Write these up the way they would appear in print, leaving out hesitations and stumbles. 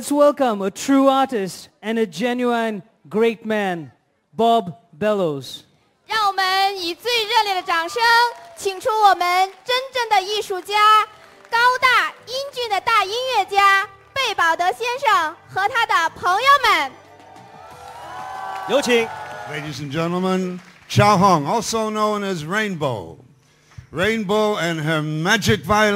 Let's welcome a true artist and a genuine great man, Bob Bellows. 让我们以最热烈的掌声，请出我们真正的艺术家、高大英俊的大音乐家贝保德先生和他的朋友们。有请。Ladies and gentlemen, Zhao Hong, also known as Rainbow. Rainbow and her magic violin.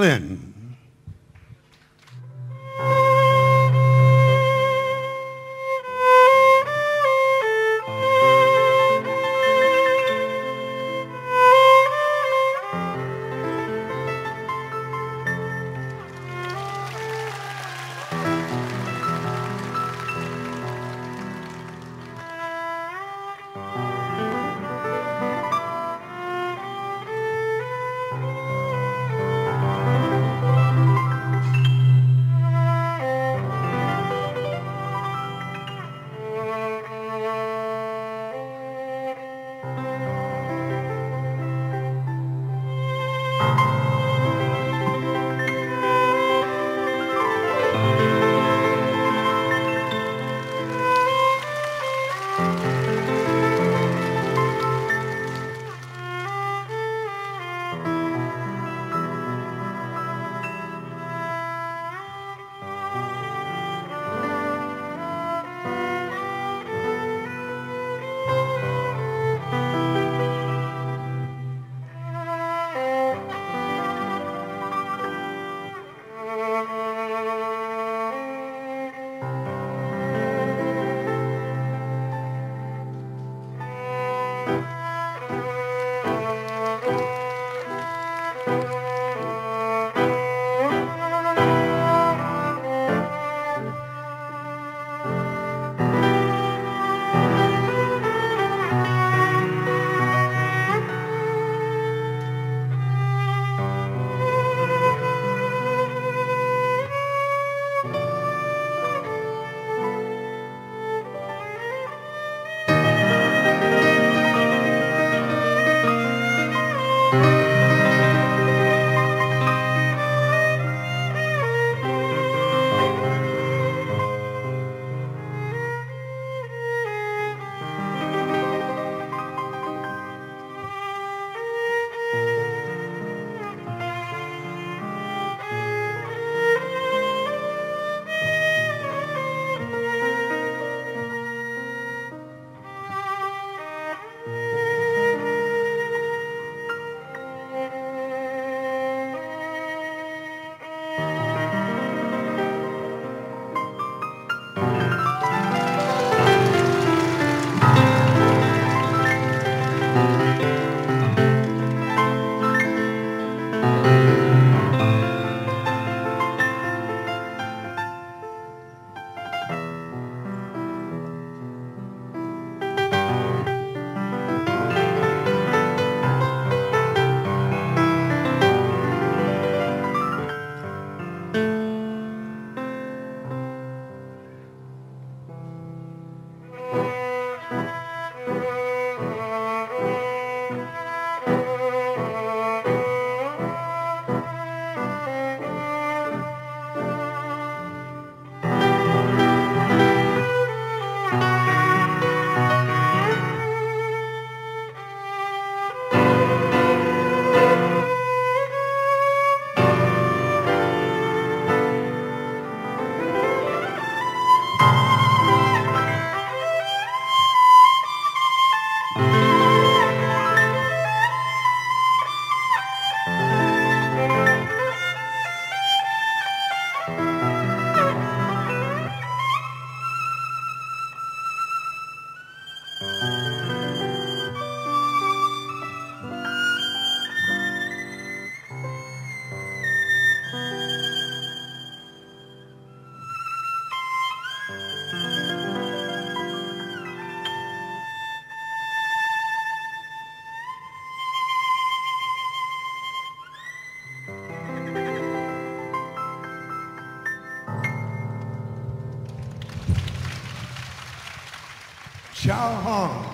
Zhao Hong.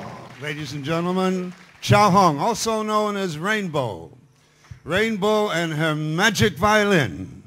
Ladies and gentlemen, Zhao Hong, also known as Rainbow. Rainbow and her magic violin.